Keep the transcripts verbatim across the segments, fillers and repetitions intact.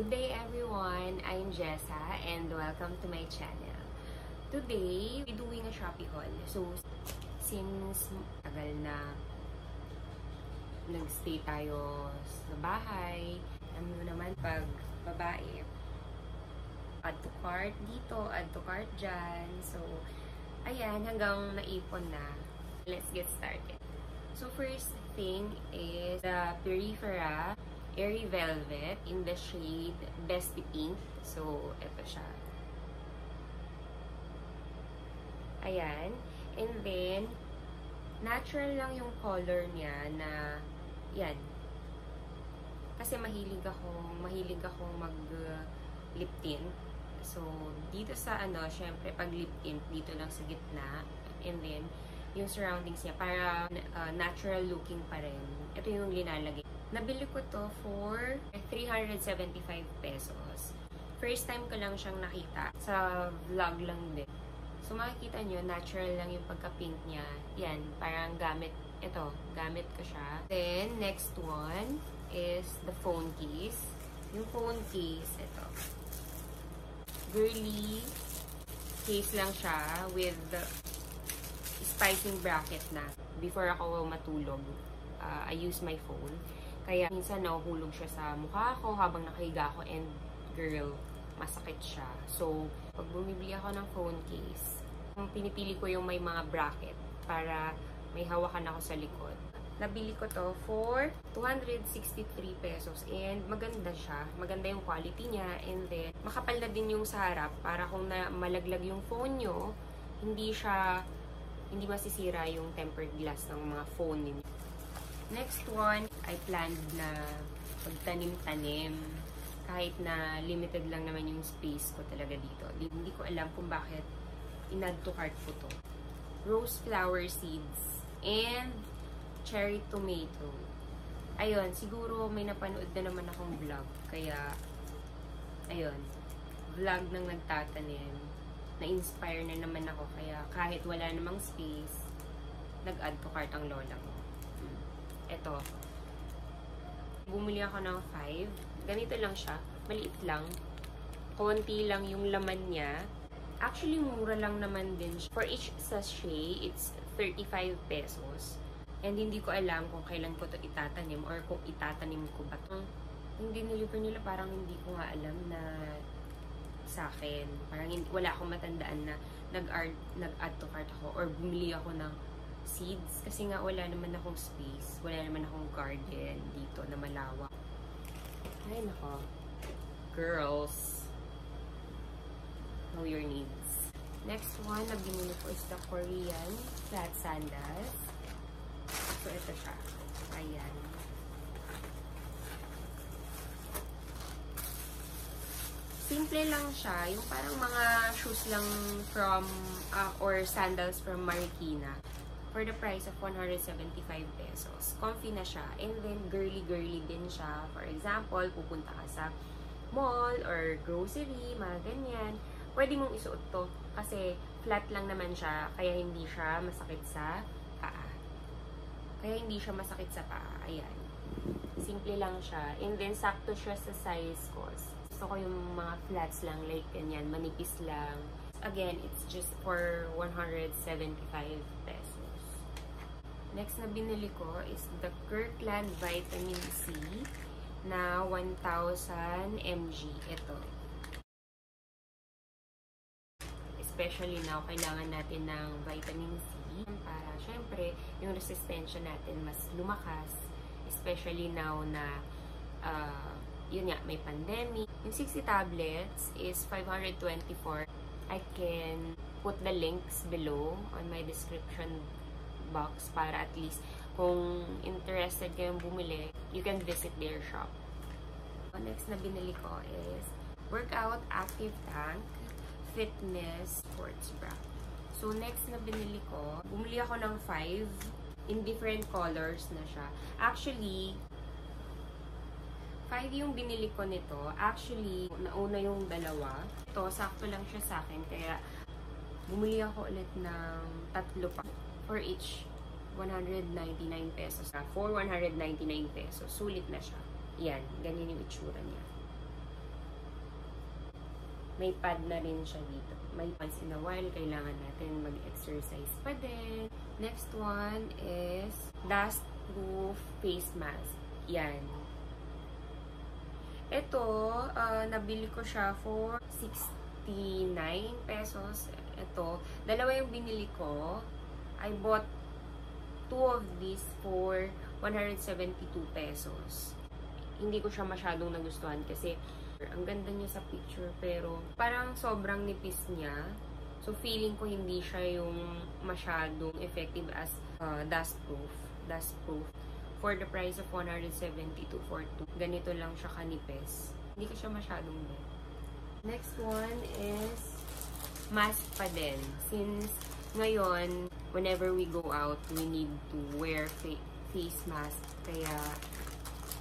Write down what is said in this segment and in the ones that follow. Good day everyone, I'm Jessa and welcome to my channel. Today, we're doing a Shopee haul. So, since tagal na nagstay tayo sa bahay, alam mo naman pag babae, add to cart dito, add to cart dyan. So, ayan, hanggang naipon na. Let's get started. So, first thing is the Peripera Airy Velvet in the shade Bestie Pink. So, ito siya. Ayan. And then, natural lang yung color niya na, yan. Kasi mahilig akong, mahilig akong mag uh, lip tint. So, dito sa ano, syempre pag lip tint, dito lang sa gitna. And then, yung surroundings niya, para uh, natural looking pa rin. Ito yung linalagay. Nabili ko to for three hundred seventy-five pesos. First time ko lang siyang nakita. Sa vlog lang din. So makikita nyo, natural lang yung pagka-pink niya. Yan, parang gamit. Ito, gamit ko siya. Then, next one is the phone case. Yung phone case, ito. Girly case lang siya with the spicing bracket na. Before ako matulog, uh, I use my phone. Kaya minsan nahuhulog siya sa mukha ko habang nakahiga ako and girl, masakit siya. So, pag bumibili ako ng phone case, pinipili ko yung may mga bracket para may hawakan ako sa likod. Nabili ko to for two hundred sixty-three pesos and maganda siya. Maganda yung quality niya and then makapal na din yung sa harap para kung na malaglag yung phone nyo, hindi siya, hindi masisira yung tempered glass ng mga phone ninyo. Next one, I planned na pagtanim-tanim. Kahit na limited lang naman yung space ko talaga dito. Hindi ko alam kung bakit in-add to cart ko to. Rose flower seeds and cherry tomato. Ayun, siguro may napanood na naman akong vlog. Kaya, ayun, vlog ng nagtatanim. Na-inspire na naman ako. Kaya kahit wala namang space, nag-add to cart ang lola ko. Ito. Bumili ako ng five. Ganito lang siya. Maliit lang. Konti lang yung laman niya. Actually, mura lang naman din siya. For each sachet, it's thirty-five pesos. And hindi ko alam kung kailan ko to itatanim or kung itatanim ko ba ito. Yung diniliver nila, parang hindi ko nga alam na sa akin. Parang hindi, wala akong matandaan na nag-add to cart ako or bumili ako ng seeds kasi nga wala naman akong space, wala naman akong garden dito na malawak. Ay nako. Girls, know your needs. Next one na binili ko is the Korean flat sandals. So ito siya. Ayan. Simple lang siya, yung parang mga shoes lang from uh, or sandals from Marikina. For the price of one hundred seventy-five pesos. Comfy na siya. And then, girly-girly din siya. For example, pupunta ka sa mall or grocery, mga ganyan. Pwede mong isuot to kasi flat lang naman siya. Kaya hindi siya masakit sa paa. Kaya hindi siya masakit sa paa. Ayan. Simple lang siya. And then, sakto siya sa size ko. Gusto ko yung mga flats lang. Like, ganyan. Manipis lang. Again, it's just for one hundred seventy-five pesos. Next na binili ko is the Kirkland Vitamin C na one thousand milligrams. Ito. Especially now, kailangan natin ng vitamin C para syempre yung resistensya natin mas lumakas. Especially now na uh, yun nga, may pandemic. Yung sixty tablets is five hundred twenty-four. I can put the links below on my description box para at least kung interested kayong bumili, you can visit their shop. Next na binili ko is Workout Active Tank Fitness Sports Bra. So next na binili ko, bumili ako ng five in different colors na siya. Actually, five yung binili ko nito. Actually, nauna yung dalawa. Ito, sakto lang siya sa akin. Kaya bumili ako ulit ng tatlo pa. For each, one hundred ninety-nine pesos. For one hundred ninety-nine pesos. Sulit na siya. Yan. Ganyan yung itsura niya. May pad na rin siya dito. May once in a while, kailangan natin mag-exercise pa din. Next one is dust-proof face mask. Yan. Ito, uh, nabili ko siya for sixty-nine pesos. Ito, dalawa yung binili ko. I bought two of these for one hundred seventy-two pesos. Hindi ko siya masyadong nagustuhan kasi ang ganda niya sa picture pero parang sobrang nipis niya. So feeling ko hindi siya yung masyadong effective as uh, dust proof. Dust proof for the price of one hundred seventy-two forty. Ganito lang siya kanipis. Hindi ko siya masyadong bet. Next one is mask pa din. Since ngayon, whenever we go out, we need to wear fa face mask. Kaya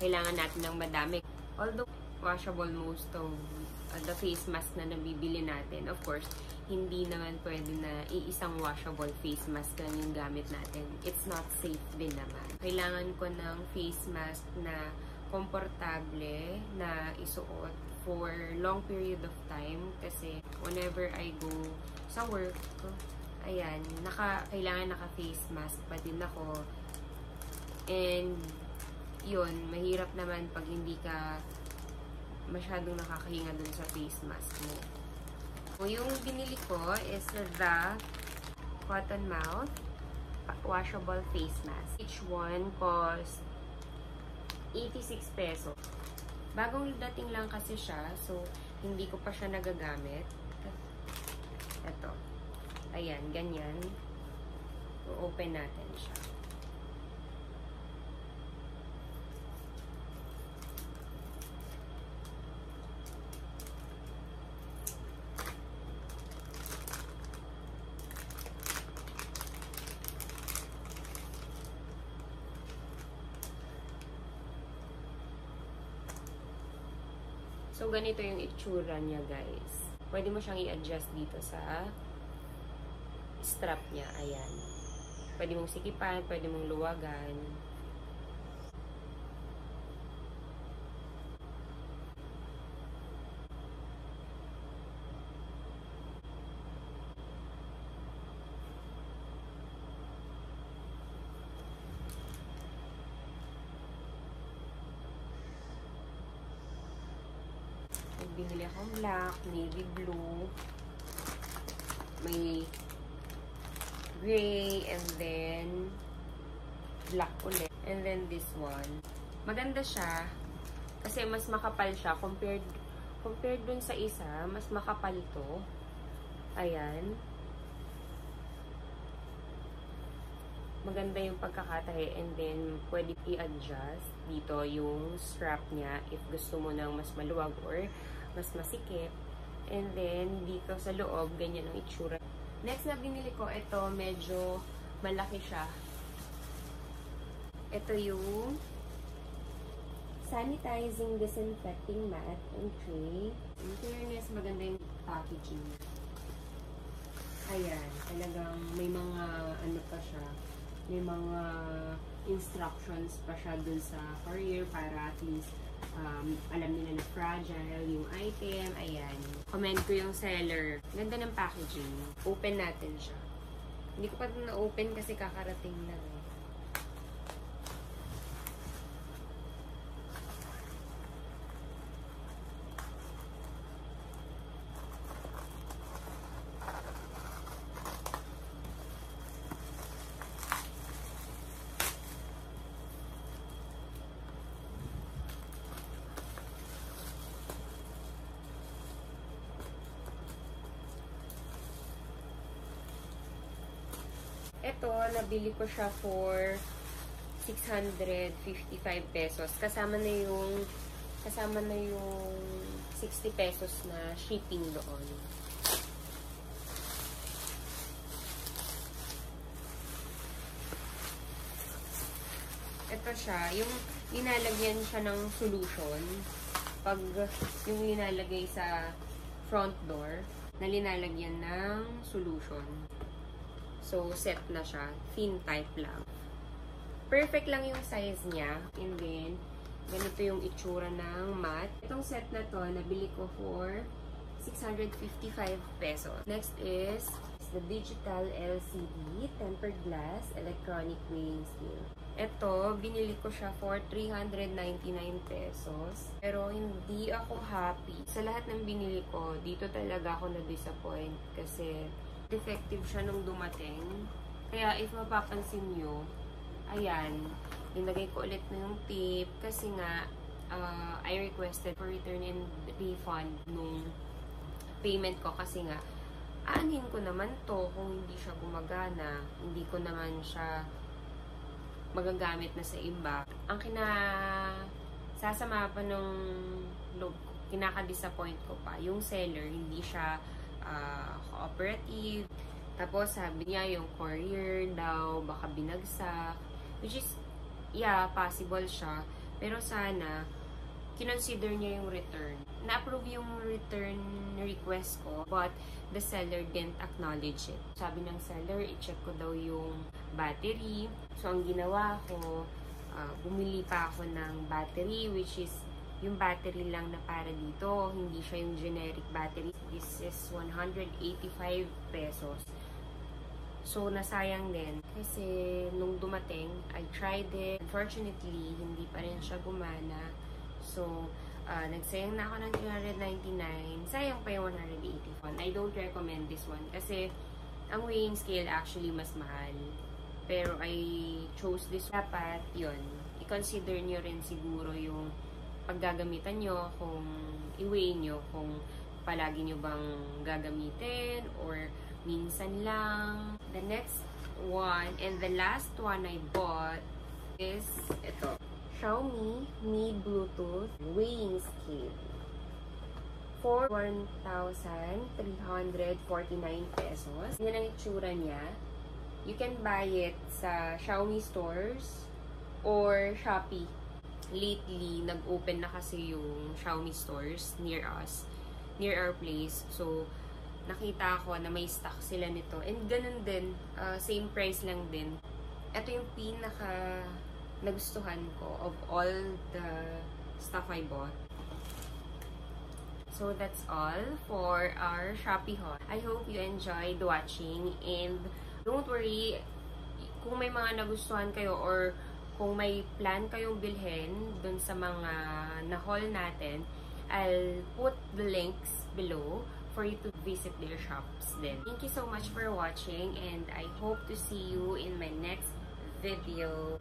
kailangan natin ng madami. Although washable most of uh, the face mask na nabibili natin. Of course, hindi naman pwede na iisang washable face mask lang yung gamit natin. It's not safe din naman. Kailangan ko ng face mask na komportable na isuot for long period of time. Kasi whenever I go sa work, ayan, naka, kailangan naka-face mask pa din ako. And yun, mahirap naman pag hindi ka masyadong nakakahinga dun sa face mask mo. So, yung binili ko is the Cotton Mouth Washable Face Mask. Each one cost eighty-six pesos. Bagong dating lang kasi siya, so hindi ko pa siya nagagamit. Ito. Ayan, ganyan. O-open natin siya. So, ganito yung itsura niya, guys. Pwede mo siyang i-adjust dito sa strap niya. Ayan. Pwede mong sikipan, pwede mong luwagan. Binili akong black, navy blue, may gray, and then black ulit. And then this one. Maganda siya kasi mas makapal siya compared compared dun sa isa, mas makapal ito. Ayan. Maganda yung pagkakatahe and then pwede i-adjust dito yung strap niya if gusto mo nang mas maluwag or mas masikip. And then dito sa loob, ganyan ang itsura. Next na binili ko, ito medyo malaki siya. Ito yung sanitizing disinfecting mat and tray. In fairness, maganda yung packaging. Ayan, talagang may mga ano pa siya, may mga instructions pa siya dun sa courier para at least um, alam nila na fragile yung item. Ayan, comment ko yung seller. Ganda ng packaging. Open natin siya. Hindi ko pa ito na-open kasi kakarating na. Ito, nabili ko siya for six hundred fifty-five pesos. Kasama na yung kasama na yung sixty pesos na shipping doon. Ito siya, yung inalagyan siya ng solution pag yung inalagay sa front door, na linalagyan ng solution. So, set na siya. Thin type lang. Perfect lang yung size niya. And then, ganito yung itsura ng mat. Itong set na to, nabili ko for six hundred fifty-five pesos. Next is the digital L C D tempered glass electronic weighing scale. Ito, binili ko siya for three hundred ninety-nine pesos. Pero hindi ako happy. Sa lahat ng binili ko, dito talaga ako na-disappoint kasi defective siya nung dumating. Kaya if mapapansin nyo, ayan, nilagay ko ulit na yung tape kasi nga uh, I requested for return and refund nung payment ko kasi nga aanhin ko naman to kung hindi siya gumagana, hindi ko naman siya magagamit na sa iba. Ang kinasasama pa nung loob, kinaka-disappoint ko pa, yung seller, hindi siya uh, cooperative. Tapos sabi niya yung courier daw, baka binagsak. Which is, yeah, possible siya. Pero sana, kinonsider niya yung return. Na-approve yung return request ko, but the seller didn't acknowledge it. Sabi ng seller, i-check ko daw yung battery. So, ang ginawa ko, uh, bumili pa ako ng battery, which is yung battery lang na para dito. Hindi siya yung generic battery. This is one hundred eighty-five pesos. So, nasayang din. Kasi, nung dumating, I tried it. Unfortunately, hindi pa rin siya gumana. So, uh, nagsayang na ako ng three hundred ninety-nine. Sayang pa yung one hundred eighty-one. I don't recommend this one. Kasi, ang weighing scale actually mas mahal. Pero, I chose this one. Dapat, yun. I-consider nyo rin siguro yung paggagamitan nyo, kung i-weigh nyo, kung palagi nyo bang gagamitin, or minsan lang. The next one and the last one I bought is ito. Xiaomi Mi Bluetooth weighing scale for one thousand three hundred forty-nine pesos. Yan ang itsura niya. You can buy it sa Xiaomi stores or Shopee. Lately, nag-open na kasi yung Xiaomi stores near us, near our place. So, nakita ko na may stock sila nito. And ganun din, uh, same price lang din. Ito yung pinaka nagustuhan ko of all the stuff I bought. So that's all for our Shopee haul. I hope you enjoyed watching, and don't worry kung may mga nagustuhan kayo or kung may plan kayong bilhin dun sa mga na-haul natin. I'll put the links below for you to visit their shops then. Thank you so much for watching, and I hope to see you in my next video.